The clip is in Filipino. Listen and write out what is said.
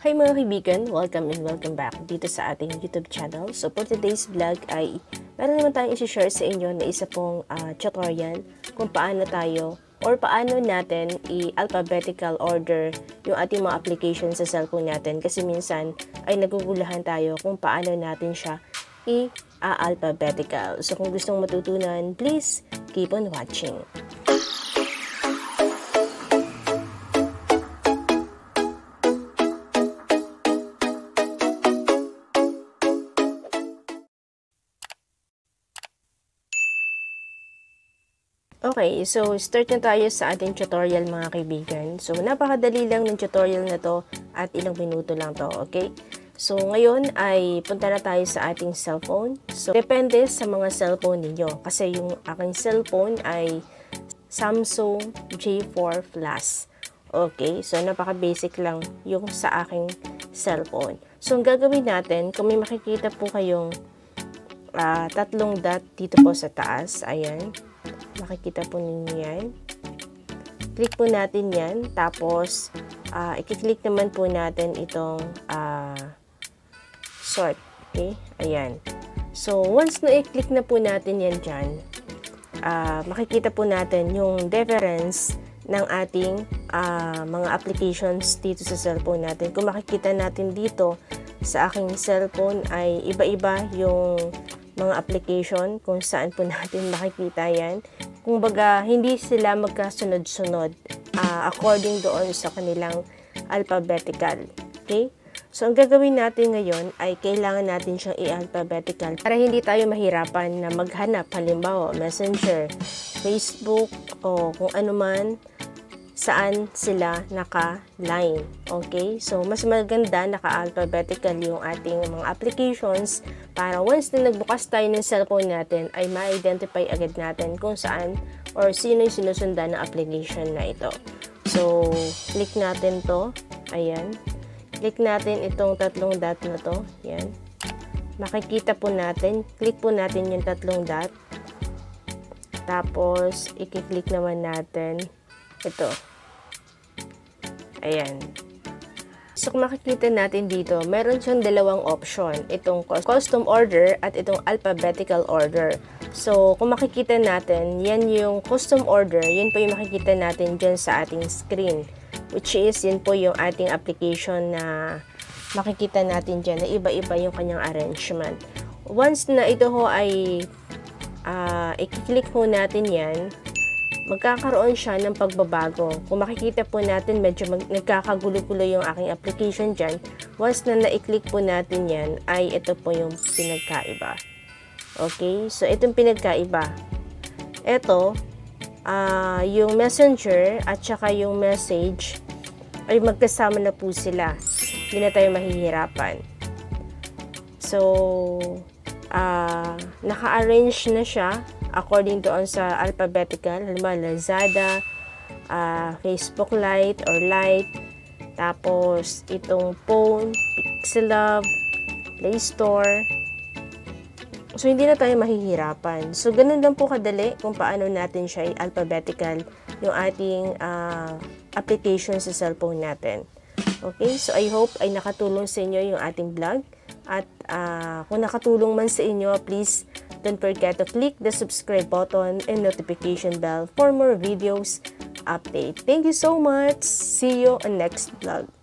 Hi mga kaibigan! Welcome and welcome back dito sa ating YouTube channel. So for today's vlog ay meron naman tayong isi-share sa inyo na isa pong tutorial kung paano tayo or paano natin i-alphabetical order yung ating mga application sa cellphone natin kasi minsan ay nagugulahan tayo kung paano natin siya i-alphabetical. So kung gustong matutunan, please keep on watching. Okay, so start na tayo sa ating tutorial mga kaibigan. So napakadali lang ng tutorial na to at ilang minuto lang to, okay? So ngayon ay punta na tayo sa ating cellphone. So depende sa mga cellphone ninyo kasi yung aking cellphone ay Samsung J4 Plus. Okay, so napaka-basic lang yung sa aking cellphone. So ang gagawin natin, kung may makikita po kayong tatlong dot dito po sa taas, ayan. Makikita po ninyo yan. Click po natin yan. Tapos, i-click naman po natin itong sort. Okay? Ayan. So, once na i-click na po natin yan dyan, makikita po natin yung difference ng ating mga applications dito sa cellphone natin. Kung makikita natin dito sa aking cellphone ay iba-iba yung mga application kung saan po natin makikita yan. Kung baga, hindi sila magkasunod-sunod according doon sa kanilang alphabetical. Okay? So, ang gagawin natin ngayon ay kailangan natin siyang i-alphabetical para hindi tayo mahirapan na maghanap. Halimbawa, Messenger, Facebook, o kung ano man, saan sila naka-line. Okay? So, mas maganda naka-alphabetical yung ating mga applications para once na nagbukas tayo ng cellphone natin ay ma-identify agad natin kung saan or sino yung sinusundan ng application na ito. So, click natin to. Ayan. Click natin itong tatlong dot na to. Ayan. Makikita po natin. Click po natin yung tatlong dot. Tapos, i-click naman natin ito. Ayan. So, kung makikita natin dito, meron siyang dalawang option. Itong custom order at itong alphabetical order. So, kung makikita natin, yan yung custom order, yun po yung makikita natin dyan sa ating screen. Which is, yun po yung ating application na makikita natin dyan na iba-iba yung kanyang arrangement. Once na ito ho ay i-click ho natin yan, magkakaroon siya ng pagbabago. Kung makikita po natin, medyo nagkakagulo-gulo yung aking application dyan. Once na na-click po natin yan, ay ito po yung pinagkaiba. Okay? So, itong pinagkaiba. Ito, yung messenger at saka yung message, ay magkasama na po sila. Hindi na tayo mahihirapan. So, naka-arrange na siya according doon sa alphabetical, halimbawa Lazada, Facebook Lite or Lite, tapos itong phone, Pixelab, Play Store. So, hindi na tayo mahihirapan. So, ganun lang po kadali kung paano natin siya i-alphabetical yung ating application sa cellphone natin. Okay? So, I hope ay nakatulong sa inyo yung ating vlog. At kung nakatulong man sa inyo, please don't forget to click the subscribe button and notification bell for more videos update. Thank you so much. See you on next vlog.